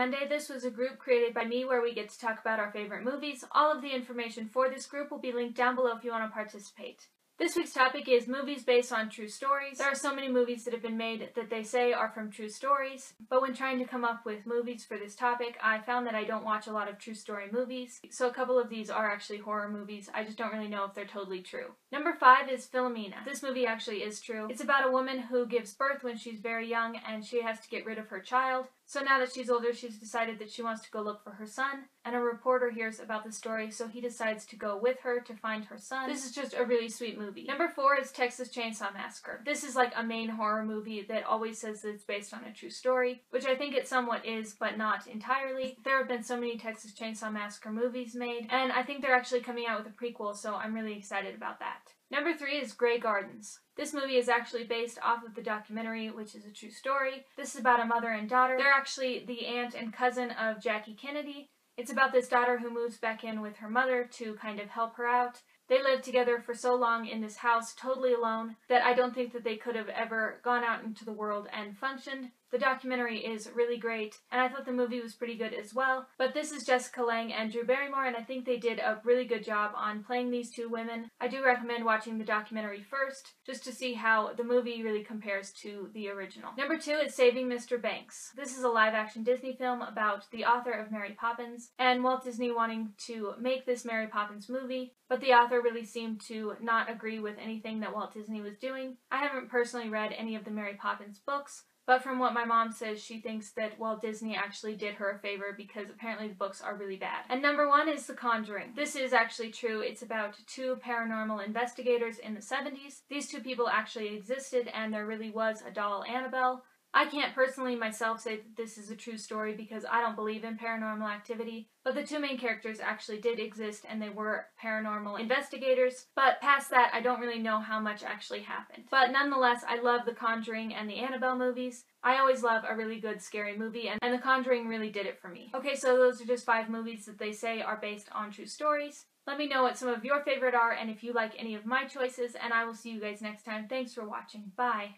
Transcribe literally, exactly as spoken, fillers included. Monday. This was a group created by me where we get to talk about our favorite movies. All of the information for this group will be linked down below if you want to participate. This week's topic is movies based on true stories. There are so many movies that have been made that they say are from true stories, but when trying to come up with movies for this topic, I found that I don't watch a lot of true story movies, so a couple of these are actually horror movies. I just don't really know if they're totally true. Number five is Philomena. This movie actually is true. It's about a woman who gives birth when she's very young and she has to get rid of her child. So now that she's older, she's decided that she wants to go look for her son, and a reporter hears about the story, so he decides to go with her to find her son. This is just a really sweet movie. Number four is Texas Chainsaw Massacre. This is like a main horror movie that always says that it's based on a true story, which I think it somewhat is, but not entirely. There have been so many Texas Chainsaw Massacre movies made, and I think they're actually coming out with a prequel, so I'm really excited about that. Number three is Grey Gardens. This movie is actually based off of the documentary, which is a true story. This is about a mother and daughter. They're actually the aunt and cousin of Jackie Kennedy. It's about this daughter who moves back in with her mother to kind of help her out. They lived together for so long in this house, totally alone, that I don't think that they could have ever gone out into the world and functioned. The documentary is really great, and I thought the movie was pretty good as well. But this is Jessica Lange and Drew Barrymore, and I think they did a really good job on playing these two women. I do recommend watching the documentary first, just to see how the movie really compares to the original. Number two is Saving Mister Banks. This is a live-action Disney film about the author of Mary Poppins, and Walt Disney wanting to make this Mary Poppins movie, but the author really seemed to not agree with anything that Walt Disney was doing. I haven't personally read any of the Mary Poppins books, but from what my mom says, she thinks that Walt Disney actually did her a favor because apparently the books are really bad. And number one is The Conjuring. This is actually true. It's about two paranormal investigators in the seventies. These two people actually existed, and there really was a doll, Annabelle. I can't personally myself say that this is a true story because I don't believe in paranormal activity, but the two main characters actually did exist and they were paranormal investigators, but past that I don't really know how much actually happened. But nonetheless, I love The Conjuring and the Annabelle movies. I always love a really good scary movie, and, and The Conjuring really did it for me. Okay, so those are just five movies that they say are based on true stories. Let me know what some of your favorite are and if you like any of my choices, and I will see you guys next time. Thanks for watching. Bye!